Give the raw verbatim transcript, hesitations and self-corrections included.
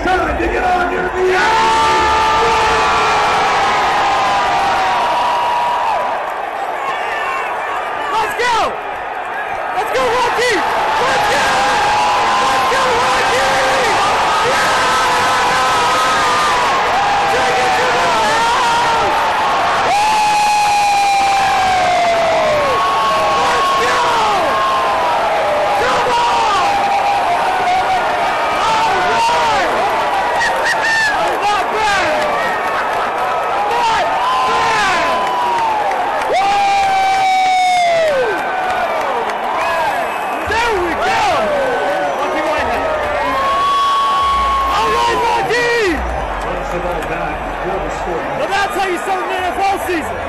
It's time to get on your feet. Yeah! Let's go! Let's go, Rocky! Let's go! Let's go, Rocky! Yeah! Take it to the house! Woo! Let's go! Come on! All right! Not bad! Not bad! Woo! There we go! Lucky Whitehead. All right, Lucky! Well, that's how you start an N F L season.